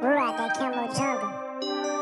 We're at that Camo Jungle.